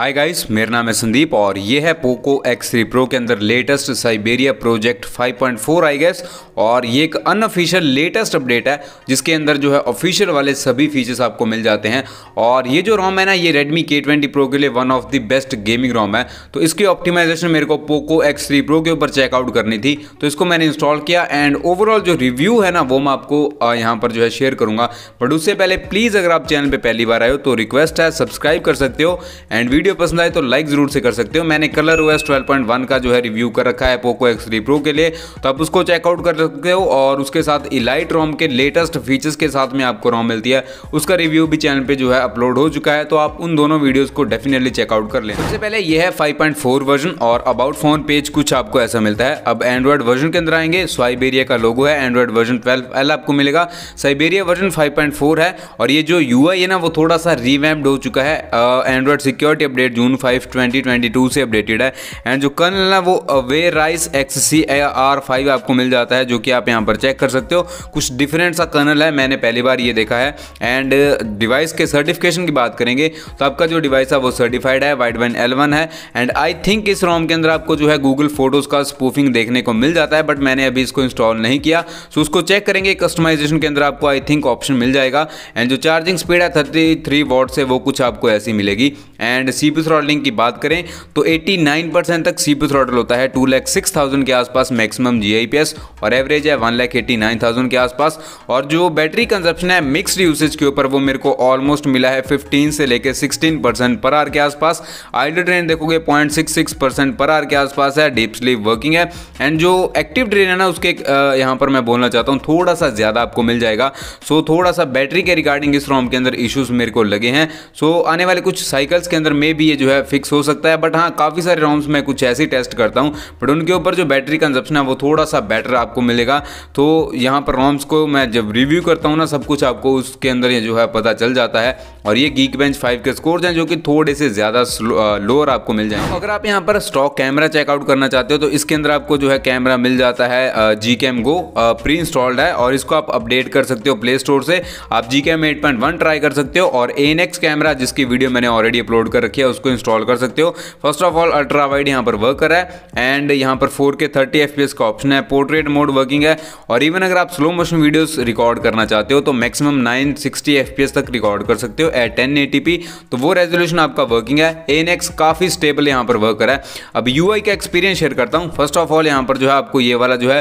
Hi guys, मेरा नाम है संदीप और ये है पोको X3 Pro के अंदर latest Syberia project 5.4 I guess. और ये एक अनऑफिशियल लेटेस्ट अपडेट है जिसके अंदर जो है ऑफिशियल वाले सभी फीचर्स आपको मिल जाते हैं। और ये जो रोम है ना, ये Redmi K20 Pro के लिए one of the best gaming ROM है। तो इसकी ऑप्टिमाइजेशन मेरे को पोको X3 Pro के ऊपर चेकआउट करनी थी, तो इसको मैंने इंस्टॉल किया एंड ओवरऑल जो रिव्यू है ना वो मैं आपको यहाँ पर जो है शेयर करूँगा। बट उससे पहले प्लीज़ अगर आप चैनल पर पहली बार आए हो तो रिक्वेस्ट है सब्सक्राइब कर सकते हो एंड वीडियो पसंद आए तो लाइक जरूर से कर सकते हो। मैंने ColorOS 12.1 का जो है रिव्यू कर रखा है पोको X3 Pro के लिए, तो आप उसको चेकआउट कर सकते हो। और उसके साथ इलाइट रोम के लेटेस्ट फीचर्स के साथ में आपको रोम मिलती है, उसका रिव्यू भी चैनल पे जो है अपलोड हो चुका है, तो आप उन दोनों वीडियोस को डेफिनेटली चेकआउट कर लें। सबसे पहले ये है 5.4 वर्जन और अबाउट फोन पेज कुछ आपको ऐसा मिलता है। अब एंड्रॉइड वर्जन के अंदर आएंगे, साइबेरिया का लोगो है, एंड्रॉइड वर्जन 12L आपको मिलेगा, साइबेरिया वर्जन 5.4 है। और ये जो UI है ना वो थोड़ा सा रिवैम्प्ड हो चुका है, एंड्रॉइड सिक्योरिटी अपडेट जून 5 2022 से अपडेटेड है। एंड जो कर्नल है वो वे राइस XCR5 आपको मिल जाता है, जो कि आप यहाँ पर चेक कर सकते हो। कुछ डिफरेंट सा कर्नल है, मैंने पहली बार ये देखा है। एंड डिवाइस के सर्टिफिकेशन की बात करेंगे तो आपका जो डिवाइस है वो सर्टिफाइड है, वाइड बैंड L1 है। एंड आई थिंक इस रोम के अंदर आपको जो है गूगल फोटोज़ का स्पूफिंग देखने को मिल जाता है, बट मैंने अभी इसको इंस्टॉल नहीं किया, सो उसको चेक करेंगे। कस्टमाइजेशन के अंदर आपको आई थिंक ऑप्शन मिल जाएगा। एंड जो चार्जिंग स्पीड है 33 वॉट से वो कुछ आपको ऐसी मिलेगी। एंड CPU थ्रॉटलिंग की बात करें तो 89% तक CPU थ्रॉटल होता है, 2,06,000 के आसपास मैक्सिमम GIPS और एवरेज है 1,89,000 के आसपास। और जो बैटरी कंजप्शन है मिक्स्ड यूसेज के ऊपर वो मेरे को ऑलमोस्ट मिला है 15 से लेकर 16% पर आवर के आसपास। आइडल ड्रेन देखोगे 0.66% पर आवर के आसपास है, डीप स्लीप वर्किंग है। एंड जो एक्टिव ड्रेन है ना उसके यहाँ पर मैं बोलना चाहता हूँ थोड़ा सा ज़्यादा आपको मिल जाएगा, सो थोड़ा सा बैटरी के रिगार्डिंग इस रोम के अंदर इशूज़ मेरे को लगे हैं। सो आने वाले कुछ साइकिल्स के अंदर में भी ये जो है फिक्स हो सकता है, बट हाँ काफ़ी सारे रोम्स में कुछ ऐसे टेस्ट करता हूँ, बट उनके ऊपर जो बैटरी कंजप्शन है वो थोड़ा सा बेटर आपको मिलेगा। तो यहाँ पर रोम्स को मैं जब रिव्यू करता हूँ ना सब कुछ आपको उसके अंदर ये जो है पता चल जाता है। और ये Geekbench 5 के स्कोर्स हैं जो कि थोड़े से ज़्यादा लोअर आपको मिल जाएंगे। अगर आप यहाँ पर स्टॉक कैमरा चेकआउट करना चाहते हो तो इसके अंदर आपको जो है कैमरा मिल जाता है Gcam Go, प्री इंस्टॉल्ड है और इसको आप अपडेट कर सकते हो प्ले स्टोर से। आप Gcam 8.1 ट्राई कर सकते हो और ANX कैमरा जिसकी वीडियो मैंने ऑलरेडी अपलोड कर रखी है उसको इंस्टॉल कर सकते हो। First of all ultra wide यहाँ पर वर्क कर रहा है एंड यहाँ पर 4K 30 FPS का ऑप्शन है, पोर्ट्रेट मोड वर्किंग है। और इवन अगर आप स्लो मोशन वीडियोस रिकॉर्ड करना चाहते हो तो मैक्सिमम 960 FPS तक रिकॉर्ड कर सकते हो एट 1080p, तो वो रेजोल्यूशन आपका वर्किंग है। ANX काफ़ी स्टेबल यहाँ पर वर्क कर रहा है। अब UI का एक्सपीरियंस शेयर करता हूँ। फर्स्ट ऑफ ऑल यहाँ पर जो है आपको ये वाला जो है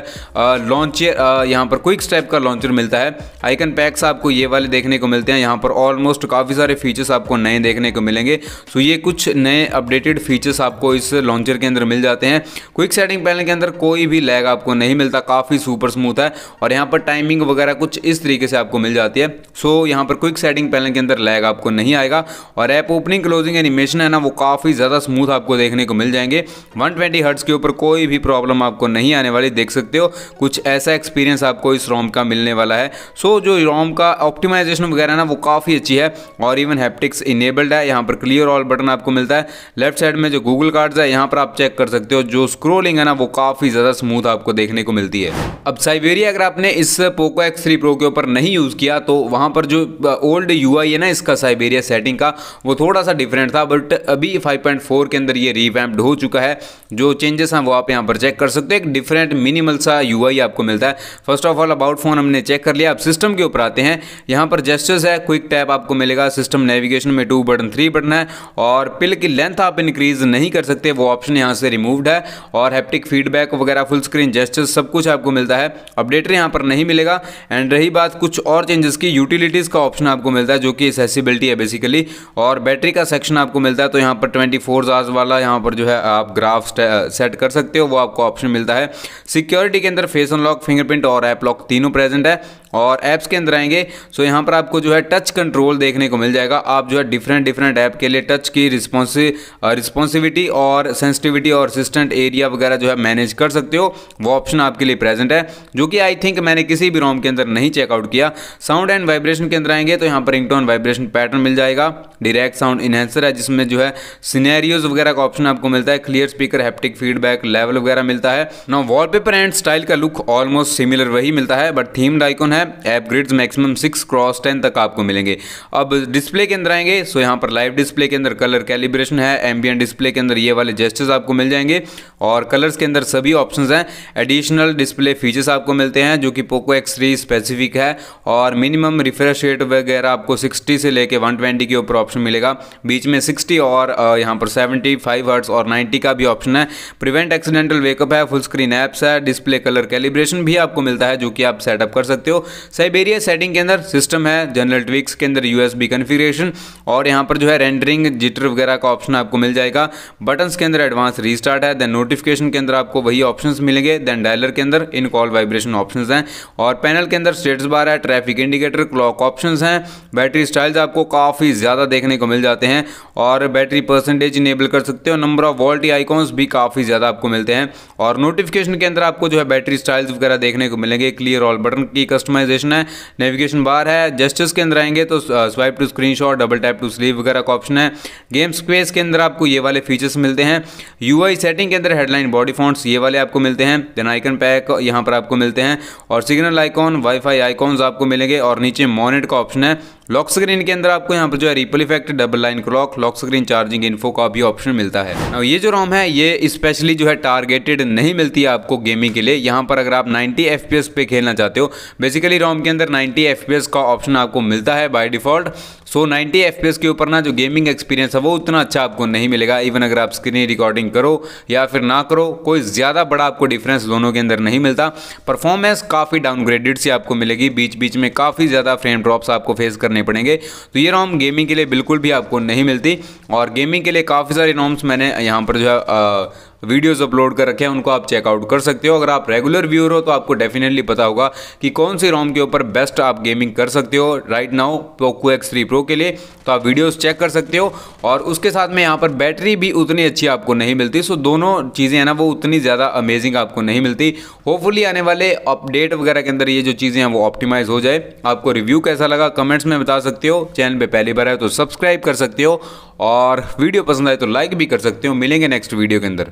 लॉन्चर, यहाँ पर क्विक स्टेप का लॉन्चर मिलता है। आइकन पैक्स आपको ये वाले देखने को मिलते हैं, यहाँ पर ऑलमोस्ट काफ़ी सारे फीचर्स आपको नए देखने को मिलेंगे। सो ये कुछ नए अपडेटेड फीचर्स आपको इस लॉन्चर के अंदर मिल जाते हैं। क्विक सेटिंग पैनल के अंदर कोई भी लैग आपको नहीं मिलता, काफ़ी सुपर स्मूथ है। और यहाँ पर टाइमिंग वगैरह कुछ इस तरीके से आपको मिल जाती है। सो यहाँ पर क्विक सेटिंग पैनल के अंदर लैग आपको नहीं आएगा। और ऐप ओपनिंग क्लोजिंग एनिमेशन है ना वो काफ़ी ज़्यादा स्मूथ आपको देखने को मिल जाएंगे। 120 हर्ट्ज़ के ऊपर कोई भी प्रॉब्लम आपको नहीं आने वाली, देख सकते हो। कुछ ऐसा एक्सपीरियंस आपको इस रोम का मिलने वाला है। सो जो रोम का ऑप्टिमाइजेशन वगैरह ना वो काफ़ी अच्छी है। और इवन हैप्टिक्स इनेबल्ड है, यहाँ पर क्लियर ऑल बटन आपको मिलता है। लेफ्ट साइड में जो गूगल कार्ड्स है यहाँ पर आप चेक कर सकते हो, जो स्क्रोलिंग है ना वो काफ़ी ज़्यादा स्मूथ आपको देखने को मिलती है। अब साइबेरिया अगर आपने इस पोको X3 Pro के ऊपर नहीं यूज़ किया तो वहाँ पर जो ओल्ड UI है ना इसका साइबेरिया सेटिंग का वो थोड़ा सा डिफरेंट था, बट अभी 5.4 के अंदर ये रिवैम्प्ड हो चुका है। जो चेंजेस हैं वो आप यहाँ पर चेक कर सकते हो, एक डिफरेंट मिनिमल सा UI आपको मिलता है। First of all about phone हमने चेक कर लिया। अब सिस्टम के ऊपर आते हैं, यहाँ पर जेस्टर्स है, क्विक टैप आपको मिलेगा। सिस्टम नेविगेशन में 2 बटन 3 बटन है और पिल की लेंथ आप इंक्रीज नहीं कर सकते, वो ऑप्शन यहाँ से रिमूव्ड है। और हैप्टिक फीडबैक वगैरह फुल स्क्रीन जेस्टर्स सब कुछ आपको मिलता है, अपडेटर यहाँ पर नहीं मिलेगा। एंड रही बात कुछ और चेंजेस की, यूटिलिटीज़ का ऑप्शन आपको मिलता है जो कि एक्सेसिबिलिटी है बेसिकली। और बैटरी का सेक्शन आपको मिलता है, तो यहाँ पर 24 आवर्स वाला यहाँ पर जो है आप ग्राफ सेट कर सकते हो, वो आपको ऑप्शन मिलता है। सिक्योरिटी के अंदर फेस अनलॉक, फिंगरप्रिंट और ऐप लॉक तीनों प्रेजेंट है। और ऐप्स के अंदर आएंगे सो यहाँ पर आपको जो है टच कंट्रोल देखने को मिल जाएगा। आप जो है डिफरेंट ऐप के लिए टच की रिस्पॉन्सिविटी और सेंसिटिविटी और असिस्टेंट एरिया वगैरह जो है मैनेज कर सकते हो, वो ऑप्शन आपके लिए प्रेजेंट है, जो कि आई थिंक मैंने किसी भी रोम के अंदर नहीं चेकआउट किया। साउंड एंड वाइब्रेशन के अंदर आएंगे तो यहाँ पर रिंगटोन वाइब्रेशन पैटर्न मिल जाएगा। डायरेक्ट साउंड इनहेंसर है जिसमें जो है सिनेरियोज वगैरह का ऑप्शन आपको मिलता है। Clear speaker, haptic feedback level वगैरह मिलता है ना। वॉलपेपर एंड स्टाइल का लुक ऑलमोस्ट सिमिलर वही मिलता है, बट थीम्ड आइकॉन है है ऐप ग्रिड्स मैक्सिमम 6x10 तक आपको मिलेंगे। अब डिस्प्ले के अंदर आएंगे सो यहाँ पर लाइव डिस्प्ले के अंदर कलर कैलिब्रेशन है, एम्बियन डिस्प्ले के अंदर ये वाले जेस्टर्स आपको मिल जाएंगे और कलर्स के अंदर सभी ऑप्शंस हैं। एडिशनल डिस्प्ले फीचर्स आपको मिलते हैं जो कि पोको X3 स्पेसिफिक है और मिनिमम रिफ्रेश रेट वगैरह आपको 60 से लेके 120 के ऊपर ऑप्शन मिलेगा, बीच में 60 और यहाँ पर 75 हर्ट्स और 90 का भी ऑप्शन है। प्रिवेंट एक्सीडेंटल वेकअप है, फुल स्क्रीन ऐप्स है, डिस्प्ले कलर कैलिब्रेशन भी आपको मिलता है जो कि आप सेटअप कर सकते हो। साइबेरिया सेटिंग के अंदर सिस्टम है, जनरल ट्विक्स के अंदर USB कॉन्फ़िगरेशन और यहाँ पर जो है रेंडरिंग जिटर वगैरह का ऑप्शन आपको मिल जाएगा। बटन्स के अंदर एडवांस रीस्टार्ट है, देन नोटिफिकेशन के अंदर आपको वही ऑप्शंस मिलेंगे, देन डायलर के अंदर इन कॉल वाइब्रेशन ऑप्शंस हैं और पैनल के अंदर स्टेटस बार है, ट्रैफिक इंडिकेटर, क्लॉक ऑप्शंस हैं। बैटरी स्टाइल्स आपको काफ़ी ज़्यादा देखने को मिल जाते हैं और बैटरी परसेंटेज इनेबल कर सकते हो, नंबर ऑफ वोल्ट या आइकॉन्स भी काफ़ी ज़्यादा आपको मिलते हैं और नोटिफिकेशन के अंदर आपको जो है बैटरी स्टाइल्स वगैरह देखने को मिलेंगे। क्लियर ऑल बटन की कस्टमाइजेशन है, नेविगेशन बार है, जेस्टर्स के अंदर आएंगे तो swipe to screenshot, double tap to sleep वगैरह का ऑप्शन है। गेम स्पेस के अंदर आपको ये वाले फीचर्स मिलते हैं। यूआई सेटिंग के अंदर हेडलाइन बॉडी फॉन्ट्स ये वाले आपको मिलते हैं, देन आइकन पैक यहाँ पर आपको मिलते हैं और सिग्नल आइकॉन, वाईफाई आइकॉन्स आपको मिलेंगे और नीचे मॉनिटर का ऑप्शन है। लॉक स्क्रीन के अंदर आपको यहाँ पर जो है ripple effect, double line clock, lock screen charging info का भी ऑप्शन मिलता है। ये जो रोम है ये स्पेशली जो है टारगेटेड नहीं मिलती है आपको गेमिंग के लिए। यहाँ पर अगर आप 90 FPS पे खेलना चाहते हो, बेसिकली रोम के अंदर 90 FPS का ऑप्शन आपको मिलता है बाय डिफॉल्ट, सो 90 FPS के ऊपर ना जो गेमिंग एक्सपीरियंस है वो उतना अच्छा आपको नहीं मिलेगा। इवन अगर आप स्क्रीन रिकॉर्डिंग करो या फिर ना करो, कोई ज़्यादा बड़ा आपको डिफरेंस दोनों के अंदर नहीं मिलता। परफॉर्मेंस काफ़ी डाउनग्रेडेड सी आपको मिलेगी, बीच बीच में काफ़ी ज़्यादा फ्रेम ड्रॉप्स आपको फेस करने पड़ेंगे, तो ये रोम गेमिंग के लिए बिल्कुल भी आपको नहीं मिलती। और गेमिंग के लिए काफी सारे रोम्स मैंने यहां पर जो है वीडियोस अपलोड कर रखे हैं, उनको आप चेकआउट कर सकते हो। अगर आप रेगुलर व्यूअर हो तो आपको डेफिनेटली पता होगा कि कौन सी रोम के ऊपर बेस्ट आप गेमिंग कर सकते हो right now Poco X3 Pro के लिए, तो आप वीडियोस चेक कर सकते हो। और उसके साथ में यहाँ पर बैटरी भी उतनी अच्छी आपको नहीं मिलती, सो दोनों चीज़ें हैं ना वो उतनी ज़्यादा अमेजिंग आपको नहीं मिलती। होपफुली आने वाले अपडेट वगैरह के अंदर ये जो चीज़ें हैं वो ऑप्टिमाइज़ हो जाए। आपको रिव्यू कैसा लगा कमेंट्स में बता सकते हो, चैनल पर पहली बार आए तो सब्सक्राइब कर सकते हो और वीडियो पसंद आए तो लाइक भी कर सकते हो। मिलेंगे नेक्स्ट वीडियो के अंदर।